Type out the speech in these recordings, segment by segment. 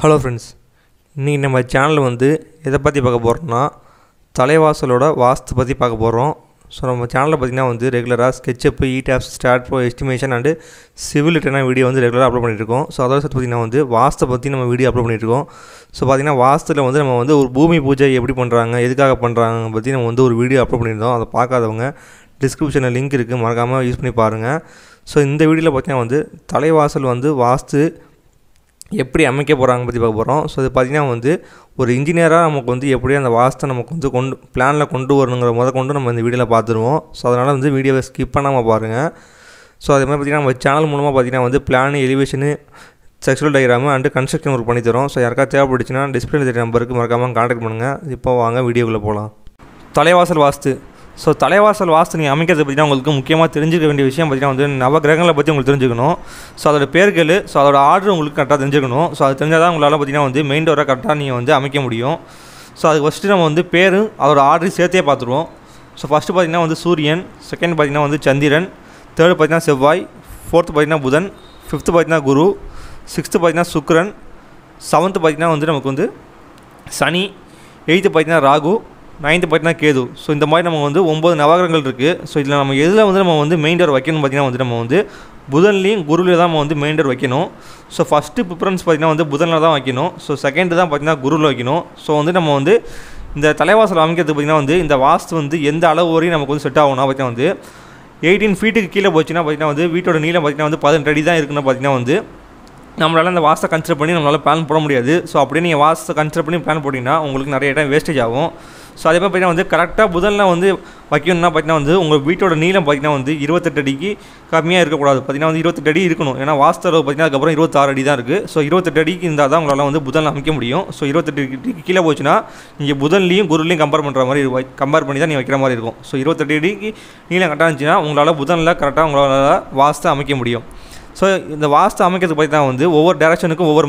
Hello friends इनकी नम channel वो ये पी पाकना तलेवासलो वास्तु पी पाकपोम सो नम चेनल पाती रेगुलरा SketchUp ETABS STAAD estimation and civil return video वो रेगुलरा अपलोड पण्णिट्टुक्कोम सो अदोड सेट्टु पातीना वास्तु पत्ती नम्म वीडियो अपलोड पण्णिट्टुक्कोम सो पातीना वास्तुला वंदु नम्म वंदु ओरु भूमि पूजा एप्पडी पण्रांगा एदुक्काग पण्रांगा पत्ती नम्म वंदु ओरु वीडियो अपलोड पण्णिट्टोम अद पाकादवंगा डिस्क्रिप्शन लिंक इरुक्कु मरक्काम यूस पण्णि पारुंगा सो इंद वीडियोला पातीना वंदु तलेवासल वंदु वास्तु एप्पடி அமைக்க போறாங்க பத்தி பார்க்க போறோம் சோ இது பாத்தீங்கன்னா வந்து ஒரு இன்ஜினியரா நமக்கு வந்து எப்படி அந்த வாஸ்து நமக்கு வந்து பிளான்ல கொண்டு வரணும்ங்கற முதல்ல நம்ம இந்த வீடியோல பாத்துறோம் சோ அதனால வந்து வீடியோவை ஸ்கிப் பண்ணாம பாருங்க சோ அதே மாதிரி பாத்தீங்கன்னா நம்ம சேனல் மூலமா பாத்தீங்கன்னா வந்து plan elevation sectional diagram and construction work பண்ணி தரோம் சோ யாருக்கா தேவைப்படுச்சுனா டிஸ்ப்ளேல தெரிய நம்பருக்கு மறக்காம கான்டாக்ட் பண்ணுங்க இப்போ வாங்க வீடியோக்குள்ள போலாம் தலைவாசல் வாஸ்து सो தலைவாசல் வாஸ்து நீங்க அமைக்கிறது பத்தினா உங்களுக்கு முக்கியமா தெரிஞ்சிருக்க வேண்டிய விஷயம் பத்தினா வந்து நவகிரகங்களை பத்தி உங்களுக்கு தெரிஞ்சுக்கணும் சோ அதோட பெயர்கள் சோ அதோட ஆர்டர் உங்களுக்கு கரெக்ட்டா தெரிஞ்சுக்கணும் சோ அது தெரிஞ்சா தான் உங்களால பத்தினா வந்து மெயின் டோரை கரெக்ட்டா நீங்க வந்து அமைக்க முடியும் சோ அது ஃபர்ஸ்ட் நம்ம வந்து பேரு அதோட ஆர்டர் சேர்த்தே பாத்துறோம் சோ ஃபர்ஸ்ட் பாத்தீங்கன்னா வந்து சூரியன் செகண்ட் பாத்தீங்கன்னா வந்து சந்திரன் தேர்ட் பாத்தீங்கன்னா செவ்வாய் ஃபோர்த் பாத்தீங்கன்னா புதன் ஃபிஃப்த் பாத்தீங்கன்னா குரு சிக்ஸ்த் பாத்தீங்கன்னா சுக்கிரன் செவன்த் பாத்தீங்கன்னா வந்து நமக்கு வந்து சனி எய்த் பாத்தீங்கன்னா ராகு நைன்த்து பார்த்தீங்கன்னா கேது ஸோ இந்த மாதிரி நம்ம வந்து 9 நவகிரகங்கள் இருக்குது ஸோ இதில் நம்ம எதில் வந்து நம்ம வந்து மெயின் டோர் வைக்கணும்னு பார்த்தீங்கன்னா வந்து நம்ம வந்து புதன்லேயும் குருவிலையும் தான் நம்ம வந்து மெயின் டோர் வைக்கணும் ஸோ ஃபஸ்ட்டு ப்ரிஃபரன்ஸ் பார்த்தீங்கன்னா வந்து புதனில் தான் வைக்கணும் ஸோ செகண்டு தான் பார்த்தீங்கன்னா குருவில் வைக்கணும் ஸோ வந்து நம்ம வந்து இந்த தலைவாசல் அமைக்கிறதுக்கு பார்த்தீங்கன்னா வந்து இந்த வாஸ்து வந்து எந்த அளவு வரையும் நமக்கு வந்து செட் ஆகும்னா பார்த்தீங்கன்னா வந்து 18 ஃபீட்டுக்கு கீழே போச்சுன்னா பார்த்தீங்கன்னா வந்து வீட்டோட நீளம் பார்த்தீங்கன்னா வந்து 18 அடி தான் இருக்குன்னா பார்த்தீங்கன்னா வந்து நம்மளால் அந்த வாஸ்தை கன்சிடர் பண்ணி நம்மளால் பிளான் போட முடியாது ஸோ அப்படியே நீங்கள் வாஸ்தை கன்சிடர் பண்ணி பிளான் போட்டிங்கன்னா உங்களுக்கு நிறைய இடம் வேஸ்டேஜ் ஆகும் ஸோ அதே மாதிரி பார்த்தீங்கன்னா வந்து கரெக்டாக புதனில் வந்து வைக்கணும்னா பார்த்தீங்கன்னா வந்து உங்கள் வீட்டோட நீளம் பார்த்தீங்கன்னா வந்து 28 அடிக்கு கம்மியாக இருக்கக்கூடாது பார்த்தீங்கன்னா வந்து 28 அடி இருக்கணும் ஏன்னா வாஸ்து அளவு பார்த்தீங்கன்னா அதுக்கப்புறம் 26 அடி தான் இருக்குது ஸோ 28 அடிக்கு இருந்தால் தான் உங்களால் வந்து புதனில் அமைக்க முடியும் ஸோ 28 அடிக்கு கீழே போச்சுன்னா நீங்கள் புதன்லையும் குருலையும் கம்பேர் பண்ணுற மாதிரி கம்பேர் பண்ணி தான் நீங்கள் வைக்கிற மாதிரி இருக்கும் ஸோ 28 அடிக்கு நீளம் கரெக்டாக இருந்துச்சுன்னா உங்களால் புதனில் கரெக்டாக உங்களால் வாஸ்தை அமைக்க முடியும் ஸோ இந்த வாஸ்து அமைக்கிறதுக்கு பார்த்தீங்கன்னா வந்து ஒவ்வொரு டேரக்ஷனுக்கும் ஒவ்வொரு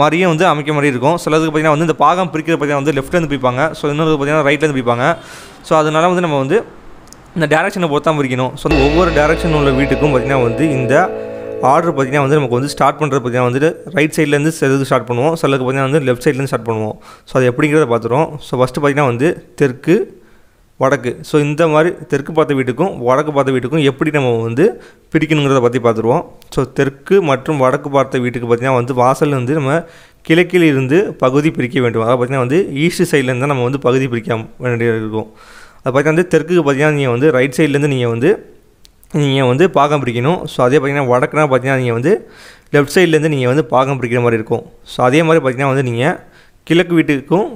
மாதிரியும் வந்து அமைக்க மாதிரி இருக்கும் சிலதுக்கு பார்த்தீங்கன்னா வந்து இந்த பாகம் பிரிக்கிறது பார்த்தீங்கன்னா வந்து லெஃப்ட்லேருந்து பிரிப்பாங்க ஸோ இன்னொரு பார்த்தீங்கன்னா ரைட்லேருந்து பிரிப்பாங்க ஸோ அதனால வந்து நம்ம வந்து இந்த டேரக்ஷனை பொறுத்தாமல் பிரிக்கணும் ஸோ ஒவ்வொரு டேரக்ஷன் உள்ள வீட்டுக்கும் பார்த்தீங்கன்னா வந்து இந்த ஆர்டர் பார்த்தீங்கன்னா வந்து நமக்கு வந்து ஸ்டார்ட் பண்ணுறது பார்த்தீங்கன்னா வந்துட்டு ரைட் சைட்லேருந்து சிலருக்கு ஸ்டார்ட் பண்ணுவோம் சிலருக்கு பார்த்தீங்கன்னா வந்து லெஃப்ட் சைட்லேருந்து ஸ்டார்ட் பண்ணுவோம் ஸோ அது எப்படிங்கிறத பார்த்துருவோம் ஸோ ஃபஸ்ட்டு பார்த்தீங்கன்னா வந்து தெற்கு வடக்கு ஸோ இந்த மாதிரி தெற்கு பார்த்த வீட்டுக்கும் வடக்கு பார்த்த வீட்டுக்கும் எப்படி நம்ம வந்து பிரிக்கணுங்கிறத பற்றி பார்த்துருவோம் ஸோ தெற்கு மற்றும் வடக்கு பார்த்த வீட்டுக்கு பார்த்திங்கன்னா வந்து வாசல் வந்து நம்ம கிழக்கிலிருந்து பகுதி பிரிக்க வேண்டும் அதாவது பார்த்திங்கன்னா வந்து ஈஸ்ட் சைட்லேருந்து தான் நம்ம வந்து பகுதி பிரிக்க வேண்டியது இருக்கும் அது பார்த்திங்கன்னா வந்து தெற்குக்கு பார்த்திங்கன்னா நீங்கள் வந்து ரைட் சைட்லேருந்து நீங்கள் வந்து பாகம் பிரிக்கணும் ஸோ அதே பார்த்திங்கன்னா வடக்குனா பார்த்திங்கன்னா நீங்கள் வந்து லெஃப்ட் சைட்லேருந்து நீங்கள் வந்து பாகம் பிரிக்கிற மாதிரி இருக்கும் ஸோ அதே மாதிரி பார்த்திங்கன்னா வந்து நீங்கள் கிழக்கு வீட்டுக்கும்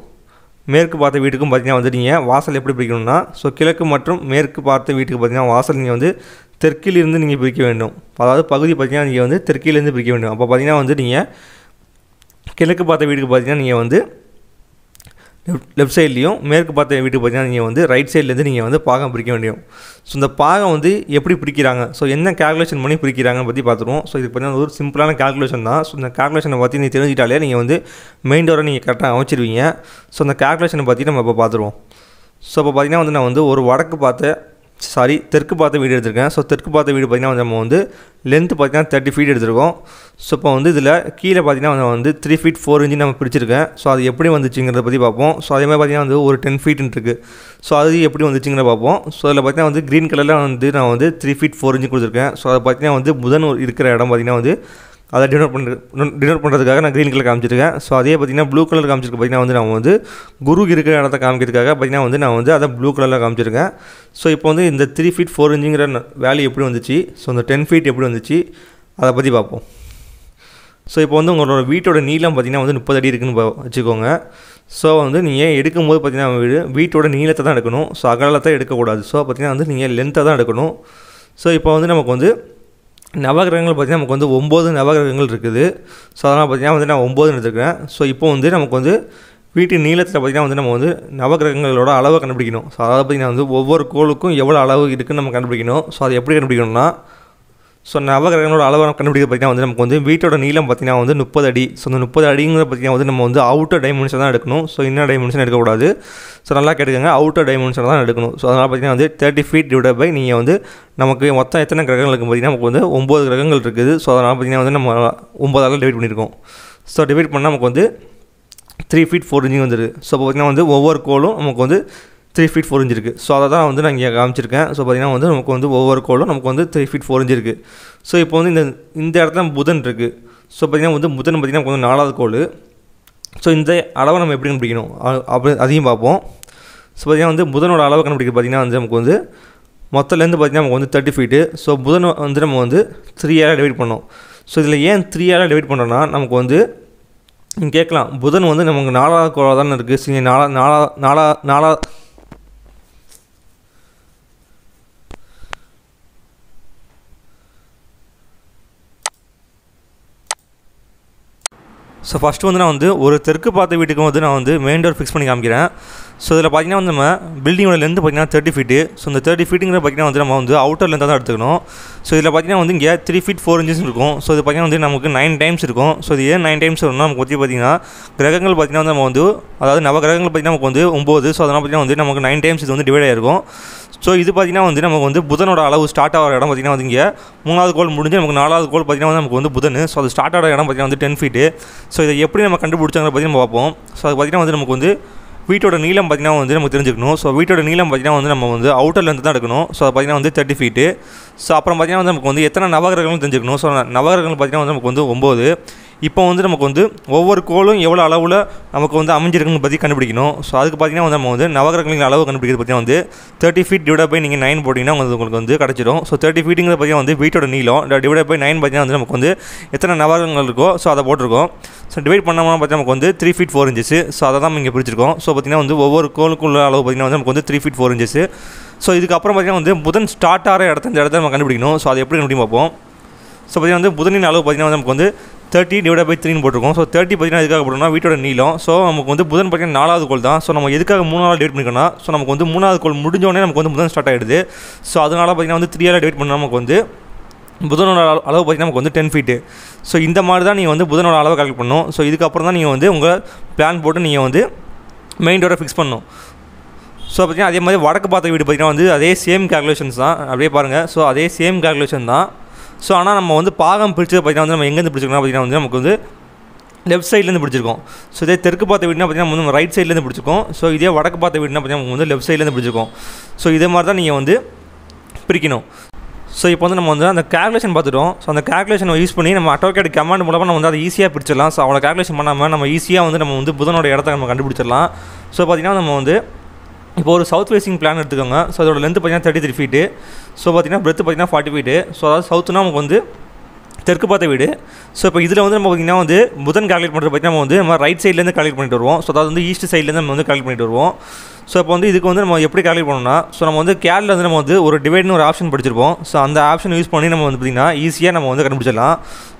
மேற்கு பார்த்த வீட்டுக்கும் பார்த்திங்கன்னா வந்து நீங்கள் வாசல் எப்படி பிரிக்கணும்னா ஸோ கிழக்கு மற்றும் மேற்கு பார்த்த வீட்டுக்கு பார்த்திங்கன்னா வாசல் நீங்கள் வந்து தெற்கிலிருந்து நீங்கள் பிரிக்க வேண்டும் அதாவது பகுதி பார்த்திங்கன்னா நீங்கள் வந்து தெற்கிலிருந்து பிரிக்க வேண்டும் அப்போ பார்த்திங்கன்னா வந்து நீங்கள் கிழக்கு பார்த்த வீட்டுக்கு பார்த்திங்கன்னா நீங்கள் வந்து லெஃப்ட் சைட்லேயும் மேற்கு பார்த்த வீட்டுக்கு பார்த்திங்கன்னா நீங்கள் வந்து ரைட் சைட்லேருந்து நீங்கள் வந்து பாகம் பிரிக்க வேண்டியும் ஸோ இந்த பாகம் வந்து எப்படி பிரிக்கிறாங்க ஸோ என்ன கால்குலேஷன் பண்ணி பிரிக்கிறாங்கன்னு பற்றி பார்த்துருவோம் ஸோ இது பார்த்திங்கன்னா ஒரு சிம்பிளான கால்குலேஷன் தான் ஸோ இந்த கால்குலேஷனை பற்றி நீங்கள் தெரிஞ்சுக்கிட்டாலே நீங்கள் வந்து மெயின் டோரை நீங்கள் கரெக்டாக அமைச்சிருவீங்க ஸோ அந்த கால்குலேஷனை பற்றி நம்ம இப்போ பார்த்துருவோம் ஸோ இப்போ பார்த்திங்கன்னா வந்து நான் வந்து ஒரு வடக்கு பார்த்த சாரி தெற்கு பார்த்த வீடு எடுத்திருக்கேன் ஸோ தெற்கு பார்த்த வீடு பார்த்திங்கன்னா நம்ம வந்து லென்த்து பார்த்திங்கன்னா 30 ஃபீட் எடுத்திருக்கோம் ஸோ இப்போ வந்து இதில் கீழே பார்த்திங்கன்னா நம்ம வந்து 3 ஃபீட் 4 இன்ச்சு நம்ம பிரிச்சிருக்கேன் ஸோ அது எப்படி வந்துச்சுங்கிறத பற்றி பார்ப்போம் ஸோ அதே மாதிரி பார்த்திங்கன்னா வந்து ஒரு 10 ஃபீட்டுன்னு இருக்குது ஸோ அது எப்படி வந்துச்சுங்கிற பார்ப்போம் ஸோ அதில் பார்த்திங்கன்னா வந்து க்ரீன் கலரில் வந்து நான் வந்து 3 ஃபீட் 4 இன்ச்சு கொடுத்துருக்கேன் ஸோ அதை பார்த்திங்கன்னா வந்து புதன் இருக்கிற இடம் பார்த்திங்கன்னா வந்து அதை டினோட் பண்ணுறதுக்காக நான் க்ரீன் கலர் காமிச்சிருக்கேன் ஸோ அதே பார்த்திங்கன்னா ப்ளூ கலர் காமிச்சிருக்க பார்த்திங்கன்னா வந்து நான் வந்து குரு இருக்கிற இடத்த காமிக்கிறதுக்காக பார்த்திங்கன்னா வந்து நான் வந்து அதை ப்ளூ கலரில் காமிச்சிருக்கேன் ஸோ இப்போ வந்து இந்த 3 ஃபீட் 4 இன்ச்சுங்கிற வேல்யூ எப்படி வந்துச்சு ஸோ இந்த 10 ஃபீட் எப்படி வந்துச்சு அதை பற்றி பார்ப்போம் ஸோ இப்போ வந்து உங்களோட வீட்டோட நீளம் பார்த்திங்கன்னா வந்து 30 அடி இருக்குதுன்னு வச்சுக்கோங்க ஸோ வந்து நீங்கள் எடுக்கும்போது பார்த்திங்கன்னா வீட்டோட நீளத்தை தான் எடுக்கணும் ஸோ அகலத்தை எடுக்கக்கூடாது ஸோ பார்த்திங்கன்னா வந்து நீங்கள் லென்த்தை தான் எடுக்கணும் ஸோ இப்போ வந்து நமக்கு வந்து நவகிரகங்கள் பார்த்திங்கன்னா நமக்கு வந்து 9 நவகிரகங்கள் இருக்குது ஸோ அதனால் பார்த்திங்கன்னா வந்து நான் 9 எடுத்துருக்கேன் ஸோ இப்போ வந்து நமக்கு வந்து வீட்டு நீளத்தில் பார்த்திங்கன்னா வந்து நம்ம வந்து நவகிரகங்களோட அளவை கண்டுபிடிக்கணும் ஸோ அதாவது பார்த்திங்கன்னா வந்து ஒவ்வொரு கோளுக்கும் எவ்வளோ அளவு இருக்குதுன்னு நம்ம கண்டுபிடிக்கணும் ஸோ அது எப்படி கண்டுபிடிக்கணும்னா ஸோ நவகிரகங்களோட அளவை கண்டுபிடிக்க பார்த்திங்கன்னா வந்து நமக்கு வந்து வீட்டோட நீளம் பார்த்திங்கன்னா வந்து 30 அடி ஸோ அந்த 30 அடிங்கிற பார்த்திங்கன்னா வந்து நம்ம வந்து அவுட்டர் டைமென்ஷன் தான் எடுக்கணும் ஸோ இன்னர் டைமென்ஷன் எடுக்கக்கூடாது ஸோ நல்லா கேட்டுக்கங்க அவுட்டர் டைமென்ஷன் தான் எடுக்கணும் ஸோ அதனால் பார்த்திங்கன்னா வந்து 30 ஃபீட் டிவைட் பை நீங்கள் வந்து நமக்கு மொத்தம் எத்தனை கிரகங்கள் இருக்குது பார்த்திங்கன்னா நமக்கு வந்து 9 கிரகங்கள் இருக்குது ஸோ அதனால் பார்த்திங்கன்னா வந்து நம்ம 9 டிவைட் பண்ணியிருக்கோம் So divide பண்ணா நமக்கு வந்து 3 feet 4 inch வந்துரு. So பாத்தீங்கன்னா வந்து ஒவ்வொரு கோலும் நமக்கு வந்து 3 feet 4 inch இருக்கு. So அதான் வந்து நான் இங்க காமிச்சிருக்கேன். So பாத்தீங்கன்னா வந்து நமக்கு வந்து ஒவ்வொரு கோலும் நமக்கு வந்து 3 feet 4 inch இருக்கு. So இப்போ வந்து இந்த இடத்துல புதன் இருக்கு. So பாத்தீங்கன்னா வந்து புதன் பாத்தீங்கன்னா நமக்கு வந்து நாலாவது கோல். So இந்த அளவை நம்ம எப்படி கண்டுபிடிக்கணும் அதையும் பார்ப்போம். So பாத்தீங்கன்னா வந்து புதனோட அளவை கண்டுபிடிக்க பாத்தீங்கன்னா வந்து நமக்கு வந்து மொத்த லெந்த் பாத்தீங்கன்னா நமக்கு வந்து 30 feet. So புதன் வந்து நம்ம வந்து 3 ஆல டிவைட் பண்ணோம். So इधर ये एन थ्री यार डिवाइड पढ़ना नमक वंदे इनके क्लां बुधन वंदे नमक नाला कोरादा नरके सिंह नाला नाला नाला नाला So first वंदे ना वंदे एक तरक्की पाते बीटे को वंदे ना वंदे main door fix पनी काम किया है. So इधर पाजी ना वंदे मैं building वाले लेंथ पाजी ना 30 feet है. So इधर 30 feet इधर पाजी ना वंदे ना वंदे outer लेंथ आता रहता है ना. So इधर पाजी ना वंदे क्या 3 feet 4 inches रुको. So इधर पाजी ना वंदे ना मुके 9 times रुको. So ये 9 times रुको ना मुको जी पाजी ना ग्रेगंगल पाजी ना वंदे अदा नवा ग्रेगंगल पाजी ना मुको वंदे उम्बोधे सो अदा ना पाजी ना वंदे ना मुके 9 times इधर वंदे डिवाइड आया रुको. So इधर पाजी ना वंदे ना मुको वंदे बुधन और आला वो start आवर यारा पाजी ना वंदे क्या मूनाल कोल मुड़ने मुको नालाल कोल पाजी ना वंदे मुको वंदे बुधन है. So start आवर यारा पाजी ना वंदे 10 feet है. So इधर ये पढ़ी ना कंट्री बुर्चंग रहा पाजी ना वापस. So पाजी ना वंदे ना मुको वंदे வீட்டோட நீளம் பார்த்தீங்கன்னா வந்து நமக்கு தெரிஞ்சுக்கணும். ஸோ வீட்டோட நீளம் பார்த்தீங்கன்னா வந்து நம்ம வந்து அவுட்டர் லென்த் தான் எடுக்கணும். ஸோ அது பார்த்தீங்கன்னா வந்து 30 feet. ஸோ அப்புறம் பார்த்தீங்கன்னா வந்து நமக்கு வந்து எத்தனை நவகிரகங்களும் தெரிஞ்சுக்கணும். ஸோ நவகிரகங்கள் பார்த்தீங்கன்னா வந்து நமக்கு வந்து 9. இப்போ வந்து நமக்கு வந்து ஒவ்வொரு கோளும் எவ்வளோ அளவில் நமக்கு வந்து அமைஞ்சிருக்குன்னு பற்றி கண்டுபிடிக்கணும். ஸோ அதுக்கு பார்த்தீங்கன்னா வந்து நம்ம வந்து நவகிரகங்களின் அளவு கண்டுபிடிக்கிறது பார்த்தீங்கன்னா வந்து 30 feet டிவைட் பை நீங்கள் 9 போட்டிங்கன்னா உங்களுக்கு வந்து கிடச்சிடும். ஸோ 30 feetங்கிறது பார்த்தீங்கன்னா வந்து வீட்டோட நீளம் டிவைட் பை 9 பார்த்தீங்கன்னா வந்து நமக்கு வந்து எத்தனை நவகிரகங்கள் இருக்கோ ஸோ அதை போட்டிருக்கோம். ஸோ டிவைட் பண்ணாமல் பார்த்தீங்கன்னா நமக்கு வந்து 3 feet 4 inches. ஸோ அதை தான் இங்கே பிடிச்சிருக்கோம். ஸோ பார்த்தீங்கன்னா வந்து ஒவ்வொரு கோளுக்குள்ள அளவு பார்த்தீங்கன்னா வந்து நமக்கு வந்து 3 feet 4 inches. ஸோ இதுக்கப்புறம் பார்த்தீங்கன்னா வந்து புதன் ஸ்டார்ட் ஆகிற இடத்த இந்த இடத்த நம்ம கண்டுபிடிக்கணும். ஸோ அது எப்படி கண்டுபிடிக்கும் பார்ப்போம். ஸோ பார்த்தீங்கன்னா வந்து புதனின் அளவு பார்த்தீங்கன்னா நமக்கு வந்து 30 டிவைட் பை 3 போட்டிருக்கோம். ஸோ 30 பார்த்தீங்கன்னா எதுக்காக போட்டோம்னா வீட்டோட நீளம். ஸோ நமக்கு வந்து புதன் பார்த்தீங்கன்னா 4வது கோல் தான். ஸோ நம்ம எதுக்காக 3 டிவைட் பண்ணிக்கணும்னா ஸோ நமக்கு வந்து 3வது கோல் முடிஞ்சோடனே நமக்கு வந்து புதன் ஸ்டார்ட் ஆகிடுது. ஸோ அதனால பார்த்தீங்கன்னா வந்து 3 டிவைட் பண்ணால் நமக்கு வந்து புதனோட அளவு பார்த்தீங்கன்னா நமக்கு வந்து 10 feet. ஸோ இந்த மாதிரி தான் நீங்கள் வந்து புதனோட அளவை கால்குலேட் பண்ணணும். ஸோ இதுக்கப்புறம் தான் நீங்கள் வந்து உங்கள் பிளான் போட்டு நீங்கள் வந்து மெயின் டோரை ஃபிக்ஸ் பண்ணணும். ஸோ பார்த்தீங்கன்னா அதே மாதிரி வடக்கு பார்த்த வீடு பார்த்தீங்கன்னா வந்து அதே சேம் கால்குலேஷன்ஸ் தான். அப்படியே பாருங்கள். ஸோ அதே சேம் கால்குலேஷன் தான். ஸோ ஆனால் நம்ம வந்து பாகம் பிடிச்சது பார்த்தீங்கன்னா வந்து நம்ம எங்கேருந்து பிடிச்சிருக்கோம் பார்த்தீங்கன்னா வந்து நமக்கு வந்து லெஃப்ட் சைட்லேருந்து பிடிச்சிருக்கோம். ஸோ இதே தெற்கு பார்த்த வீடுனா பார்த்தீங்கன்னா நம்ம ரைட் சைட்லேருந்து பிடிச்சிருக்கோம். ஸோ இதே வடக்கு பார்த்த வீடுனா பார்த்தீங்கன்னா நமக்கு வந்து லெஃப்ட் சைட்லேருந்து பிடிச்சிருக்கோம். ஸோ இதே மாதிரி தான் நீங்கள் வந்து பிரிக்கணும். ஸோ இப்போ வந்து நம்ம வந்து அந்த கால்குலேஷன் பார்த்துட்டோம். ஸோ அந்த கால்குலேஷனை யூஸ் பண்ணி நம்ம ஆட்டோகேட் கமாண்ட் மூலமாக நம்ம வந்து அதை ஈஸியாக பிடிச்சிடலாம். ஸோ அவ்வளோ கால்குலேஷன் பண்ணாமல் நம்ம ஈஸியாக வந்து நம்ம வந்து புதனோட இடத்த நம்ம கண்டுபிடிச்சிடலாம். ஸோ பார்த்தீங்கன்னா நம்ம வந்து இப்போ ஒரு சவுத் ஃபேசிங் பிளான் எடுத்துக்கோங்க. ஸோ அதோட லென்த் பார்த்தீங்கன்னா 33 feet. ஸோ பார்த்தீங்கன்னா பிரெத் பார்த்தீங்கன்னா 40 feet. ஸோ அதாவது சவுத்துனா நமக்கு வந்து தெற்கு பார்த்த வீடு. ஸோ இப்போ இதில் வந்து நம்ம பார்த்திங்கன்னா வந்து புதன் கால்குலேட் பண்ணுறது பார்த்திங்கன்னா நம்ம வந்து நம்ம ரைட் சைட்லேருந்து கால்குலேட் பண்ணிட்டு வருவோம். ஸோ அதாவது வந்து ஈஸ்ட் சைட்லேருந்து நம்ம வந்து கால்குலேட் பண்ணிட்டு வருவோம். ஸோ இப்போ வந்து இதுக்கு வந்து நம்ம எப்படி கால்குலேட் பண்ணோம்னா ஸோ நம்ம வந்து கேலில் வந்து நம்ம வந்து ஒரு டிவைட்னு ஒரு ஆப்ஷன் படிச்சிருப்போம். ஸோ அந்த ஆப்ஷன் யூஸ் பண்ணி நம்ம வந்து பார்த்திங்கன்னா ஈஸியாக நம்ம வந்து கண்டுபிடிச்சிடலாம்.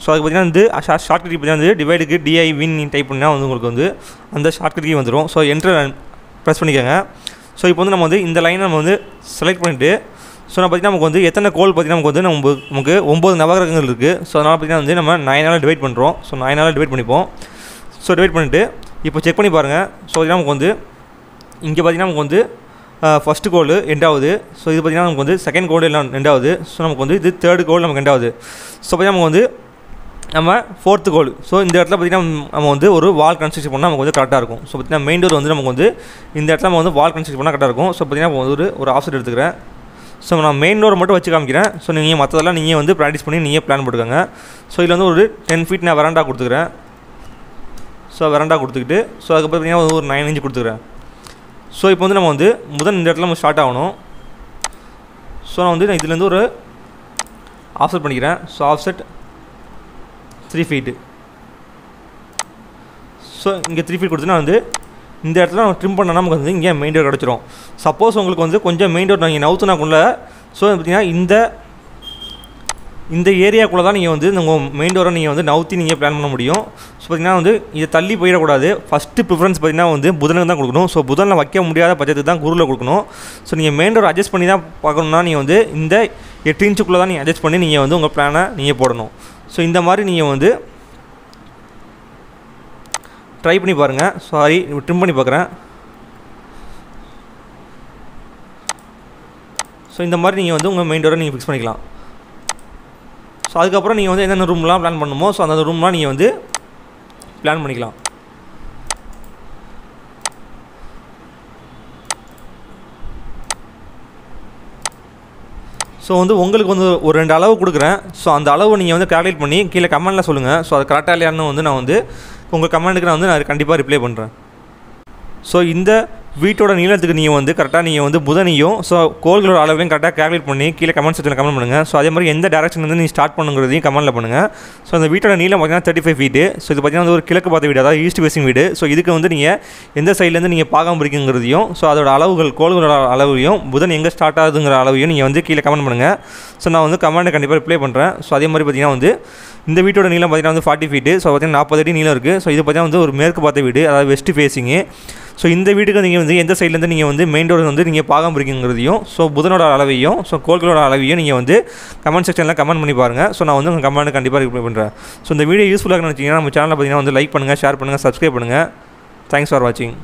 ஸோ அதுக்கு பார்த்திங்கன்னா வந்து ஷார்ட் கட் பார்த்திங்கன்னா வந்து டிவைடுக்கு DIWIN டைப் பண்ணிங்கன்னா வந்து உங்களுக்கு வந்து அந்த ஷார்ட் கட்கி வந்துடும். ஸோ என்டர் ப்ரெஸ் பண்ணிக்கோங்க. ஸோ இப்போ வந்து நம்ம வந்து இந்த லைனை நம்ம வந்து செலக்ட் பண்ணிவிட்டு ஸோ நான் பார்த்தீங்கன்னா நமக்கு வந்து எத்தனை கோல் பார்த்தீங்கன்னா நமக்கு வந்து நமக்கு 9 நவகிரகங்கள் இருக்குது. ஸோ அதனால் பார்த்தீங்கன்னா வந்து நம்ம 9 டிவைட் பண்ணுறோம். ஸோ 9 டிவைட் பண்ணிப்போம். ஸோ டிவைட் பண்ணிவிட்டு இப்போ செக் பண்ணி பாருங்கள். ஸோ பார்த்தீங்கன்னா நமக்கு வந்து இங்கே பார்த்தீங்கன்னா நமக்கு வந்து ஃபஸ்ட்டு கோல் 2வது. ஸோ இது பார்த்தீங்கன்னா நமக்கு வந்து செகண்ட் கோல் எல்லாம் 2வது. ஸோ நமக்கு வந்து இது தேர்ட் கோல் நமக்கு 2வது. ஸோ பார்த்தீங்கன்னா நமக்கு வந்து நம்ம 4th கோல். ஸோ இந்த இடத்துல பார்த்திங்கன்னா நம்ம வந்து ஒரு வால் கன்ஸ்ட்ரக்ஷன் பண்ணால் நமக்கு வந்து கரெக்டாக இருக்கும். ஸோ பார்த்திங்கன்னா மெயின் டோர் வந்து நமக்கு வந்து இந்த இடத்துல நம்ம வந்து வால் கன்ஸ்ட்ரக்ஷன் பண்ணால் கரெக்டாக இருக்கும். ஸோ பார்த்திங்கன்னா ஒரு ஆப்ஷன் எடுத்துக்கிறேன். ஸோ நான் மெயின் டோர் மட்டும் வச்சு காமிக்கிறேன். ஸோ நீங்கள் மற்றதெல்லாம் நீங்கள் வந்து ப்ராக்டிஸ் பண்ணி நீங்கள் பிளான் போட்டுக்கோங்க. ஸோ இதில் வந்து ஒரு 10 feet நான் வெராண்டா கொடுத்துக்கிறேன். ஸோ வெராண்டா கொடுத்துக்கிட்டு ஸோ அதுக்கப்புறம் பார்த்திங்கன்னா ஒரு 9 inch கொடுத்துக்கிறேன். ஸோ இப்போ வந்து நம்ம வந்து முதல் இந்த இடத்துல நம்ம ஸ்டார்ட் ஆகணும். ஸோ நான் வந்து இதுலேருந்து ஒரு ஆஃப்செட் பண்ணிக்கிறேன். So offset 3 feet. ஸோ இங்கே 3 feet கொடுத்தோன்னா வந்து இந்த இடத்துல நம்ம ட்ரிம் பண்ணோன்னா நமக்கு வந்து இங்கே மெயின் டோர் கிடச்சிரும். சப்போஸ் உங்களுக்கு வந்து கொஞ்சம் மெயின் டோர் நீங்கள் நவுத்துனாக்குள்ள ஸோ பார்த்தீங்கன்னா இந்த ஏரியாக்குள்ளே தான் நீங்கள் வந்து உங்கள் மெயின் டோரை நீங்கள் வந்து நவுத்தி நீங்கள் பிளான் பண்ண முடியும். ஸோ பார்த்தீங்கன்னா வந்து இதை தள்ளி போயிடக்கூடாது. ஃபஸ்ட்டு ப்ரிஃபரன்ஸ் பார்த்தீங்கன்னா வந்து புதனுக்கு தான் கொடுக்கணும். ஸோ புதனில் வைக்க முடியாத பட்சத்துக்கு தான் குருவில் கொடுக்கணும். ஸோ நீங்கள் மெயின் டோர் அட்ஜஸ்ட் பண்ணி தான் பார்க்கணுன்னா நீங்கள் வந்து இந்த 8 inch தான் நீங்கள் அட்ஜஸ்ட் பண்ணி நீங்கள் வந்து உங்கள் பிளானை நீங்கள் போடணும். ஸோ இந்த மாதிரி நீங்கள் வந்து ட்ரை பண்ணி பாருங்கள். சாரி ட்ரிம் பண்ணி பார்க்குறேன். ஸோ இந்த மாதிரி நீங்கள் வந்து உங்கள் மெயின் டோரை நீங்கள் ஃபிக்ஸ் பண்ணிக்கலாம். ஸோ அதுக்கப்புறம் நீங்கள் வந்து என்னென்ன ரூம்லாம் பிளான் பண்ணுமோ ஸோ அந்த ரூம்லாம் நீங்கள் வந்து பிளான் பண்ணிக்கலாம். ஸோ வந்து உங்களுக்கு வந்து ஒரு ரெண்டு அளவு கொடுக்குறேன். ஸோ அந்த அளவு நீங்கள் வந்து கால்குலேட் பண்ணி கீழே கமெண்டில் சொல்லுங்கள். ஸோ அது கரெக்டாக இல்லையான்னு வந்து நான் வந்து உங்கள் கமெண்ட்டுக்கு நான் வந்து நான் கண்டிப்பாக ரிப்ளை பண்ணுறேன். ஸோ இந்த வீட்டோட நீளத்துக்கு நீங்கள் வந்து கரெக்டாக நீங்கள் வந்து புதனையும் ஸோ கோள்களோட அளவுலையும் கரெக்டாக கால்குலேட் பண்ணி கீழே கமெண்ட் செக்ஷனில் கமெண்ட் பண்ணுங்கள். ஸோ அதே மாதிரி எந்த டேரக்ஷன் வந்து நீங்கள் ஸ்டார்ட் பண்ணுங்கிறதையும் கமெண்ட்டில் பண்ணுங்கள். ஸோ அந்த வீட்டோட நீளம் பார்த்தீங்கன்னா 35 ஃபீட்டு. ஸோ இது பார்த்தீங்கன்னா வந்து ஒரு கிழக்கு பார்த்த வீடு, அதாவது ஈஸ்ட் ஃபேசிங் வீடு. ஸோ இதுக்கு வந்து நீங்கள் எந்த சைட்லேருந்து நீங்கள் பாகம் பிடிக்குங்கிறதையும் ஸோ அதோட அளவுகள் கோள்களோட அளவையும் புதன் எங்கே ஸ்டார்ட் ஆகுதுங்கிற அளவையும் நீங்கள் வந்து கீழே கமெண்ட் பண்ணுங்கள். ஸோ நான் வந்து கமெண்ட்டை கண்டிப்பாக ரிப்ளை பண்ணுறேன். ஸோ அதே மாதிரி பார்த்தீங்கன்னா வந்து இந்த வீட்டோட நீளம் பார்த்தீங்கன்னா வந்து 40 ஃபீட்டு. ஸோ பார்த்தீங்கன்னா 40 அடி நீளம் இருக்குது. ஸோ இது பார்த்தீங்கன்னா வந்து ஒரு மேற்கு பார்த்த வீடு, அதாவது வெஸ்ட் ஃபேசிங்கு. ஸோ இந்த வீட்டுக்கு நீங்கள் வந்து எந்த சைட்லேருந்து நீங்கள் வந்து மெயின் ரோடு வந்து நீங்கள் பாகம் பிடிக்குங்கிறதையும் ஸோ புதனோட அளவையும் ஸோ கோள்களோட அளவையும் நீங்கள் வந்து கமெண்ட் செக்ஷனில் கமெண்ட் பண்ணி பாருங்கள். ஸோ நான் வந்து உங்கள் கமெண்ட் கண்டிப்பாக ரிப்ளை பண்ணுறேன். ஸோ இந்த வீடியோ யூஸ்ஃபுல்லாக நினச்சிங்கன்னா நம்ம சேனலில் பார்த்தீங்கன்னா வந்து லைக் பண்ணுங்கள், ஷேர் பண்ணுங்கள், சப்ஸ்கிரைப் பண்ணுங்கள். தேங்க்ஸ் ஃபார் வாட்சிங்.